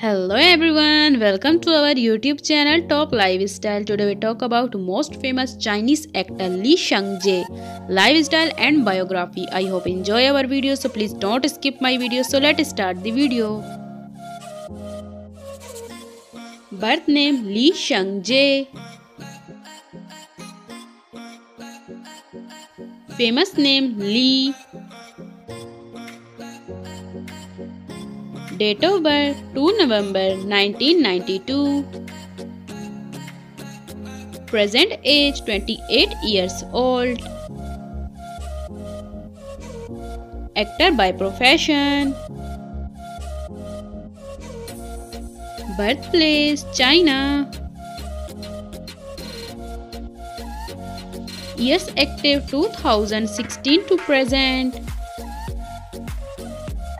Hello everyone, welcome to our YouTube channel Top Lifestyle. Today we talk about most famous Chinese actor Li Xiangzhe, lifestyle and biography. I hope you enjoy our video, so please don't skip my video. So let's start the video. Birth name Li Xiangzhe. Famous name Li. Date of birth 2 November 1992. Present age 28 years old. Actor by profession. Birthplace China. Years active 2016 to present.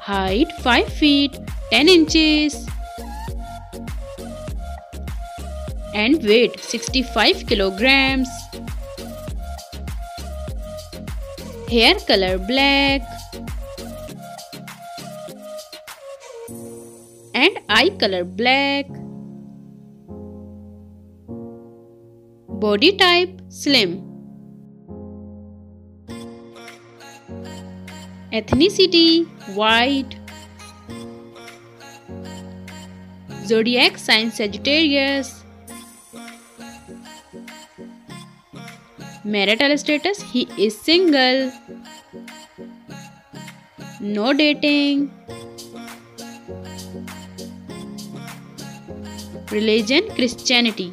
Height 5 feet 10 inches and weight 65 kilograms. Hair color black and eye color black. Body type slim. Ethnicity white. Zodiac sign Sagittarius. Marital status he is single. No dating. Religion Christianity.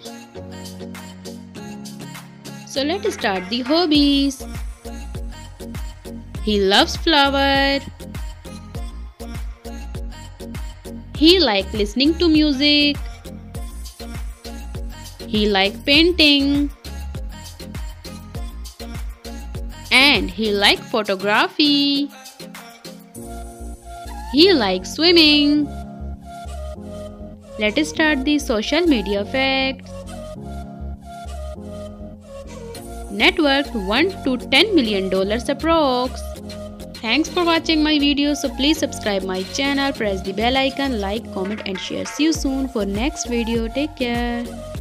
So let's start the hobbies. He loves flower. He likes listening to music. He likes painting. And he likes photography. He likes swimming. Let us start the social media facts. Net worth $1 to $10 million approx. Thanks for watching my video, so please subscribe my channel, press the bell icon, like, comment and share. See you soon for next video. Take care.